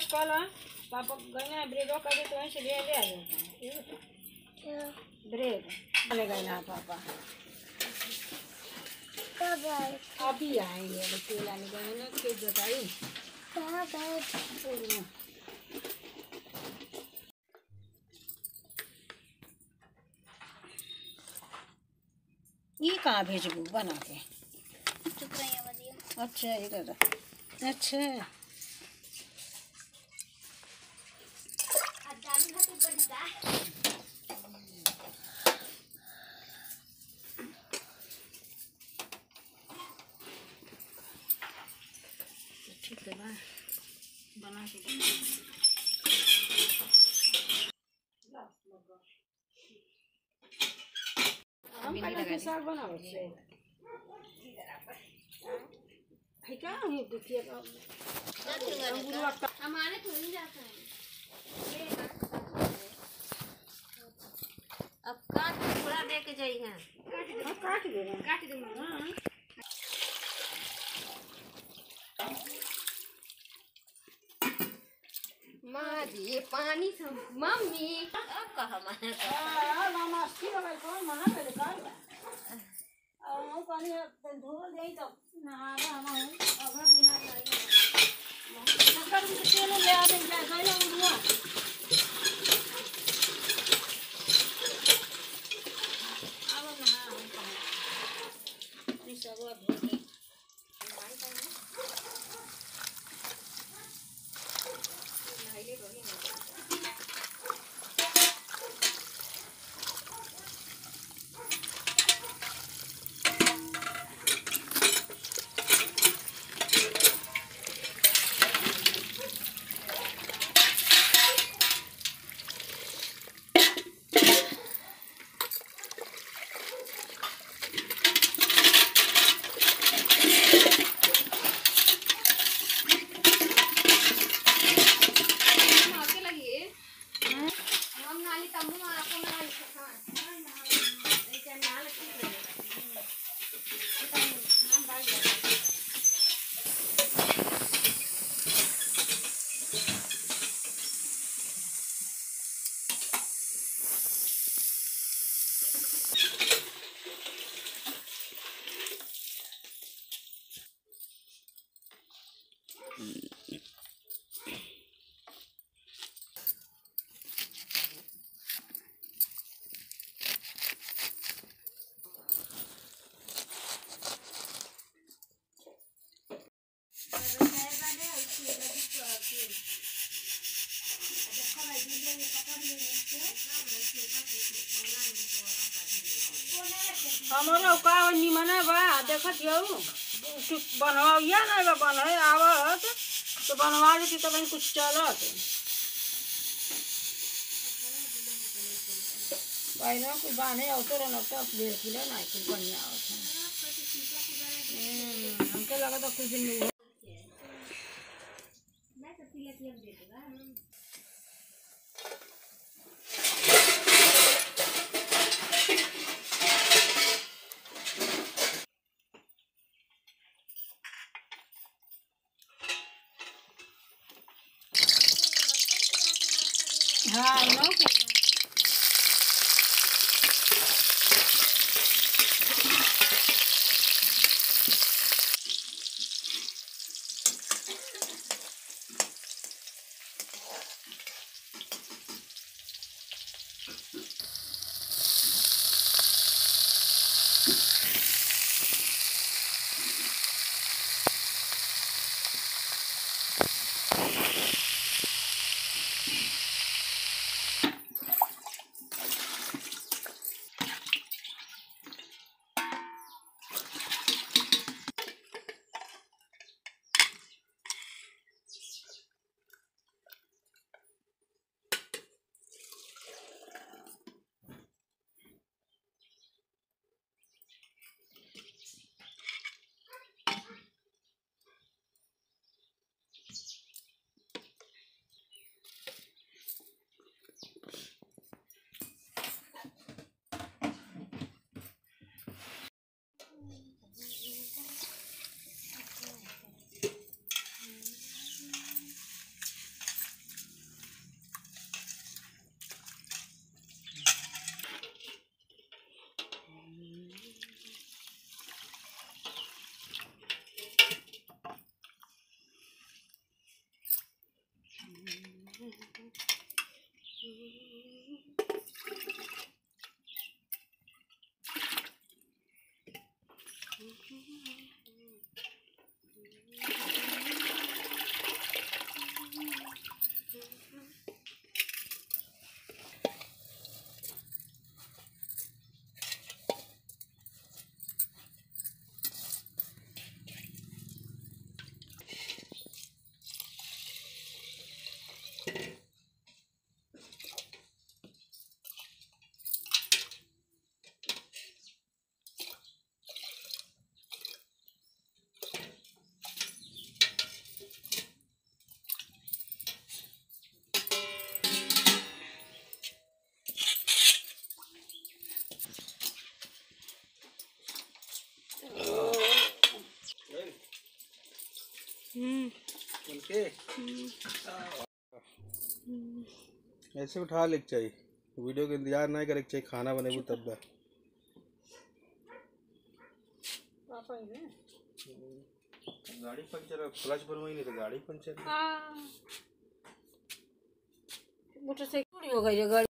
first वाला पापा गया ब्रेड और कभी तो से ले आ गया ब्रेड ले गए ना पापा कब आए अभी आएंगे बच्चे लाने गए ना के बताई कहां गए ये कहाँ भेजू बना के अच्छा इधर अच्छा ठीक है बना के साग बनाओ से है क्या ये देखिए हमारे थोड़ी जाता है अब काट थोड़ा दे के जाई है काट दे हां मां जी पानी से मम्मी अब कहा मां हां मामा ठीक है कौन मना कर का पानी धोल दे तो नहावा हम अगर बिना जाई शक्कर के तेल ले आ दे गई ना उड़वा अब नहा हम पानी सब धो के भाई पानी नहाइले रोली हमारा का निमना बा देखत जाऊ बनवा या ना बनय आवत तो बनवा दे त बन कुछ चलत भाईना को बाने अवसर न त ले किलो ना कि बनिया आवत हमके लगा तो कुछ दिन में मैं तो तिलक लग देगा हाँ नो ऐसे उठा लेके चाहिए, वीडियो के इंतजार नहीं करे चाहिए, खाना बने भी तब गाड़ी पंचर क्लच बनवाई नहीं तो गाड़ी पंचर मोटरसाइकिल हो गई गाड़ी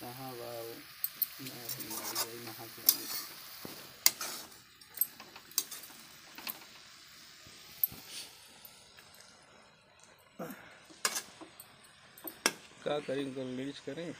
कहाँ बाबू क्या करेंगे तो मिर्च करें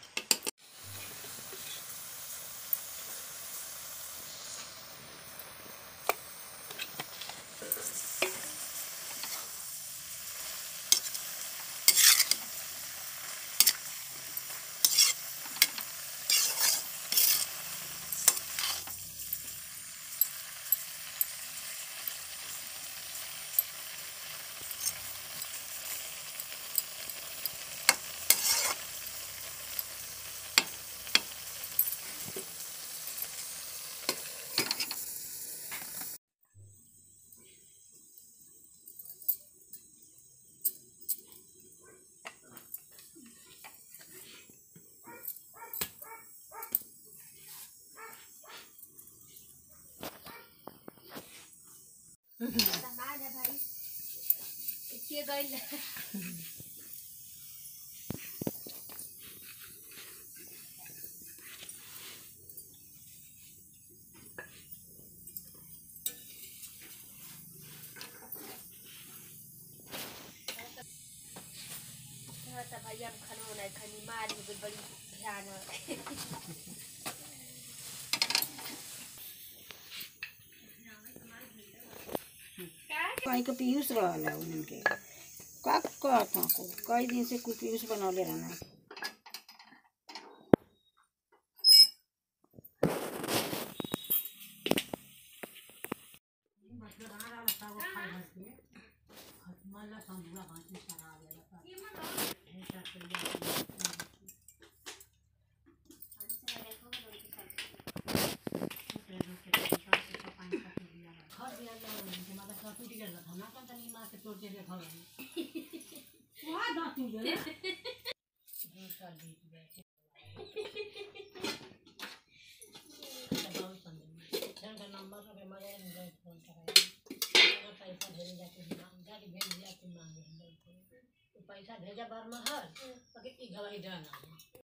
भाई गई भैया खाना नहीं खानी मारी बड़ी ध्यान कहीं का पीयूष रहना उनके का करता को कई दिन से कुछ पीयूष बना ले रहना पैसा भेजा बार में हर पके की गवाही जाना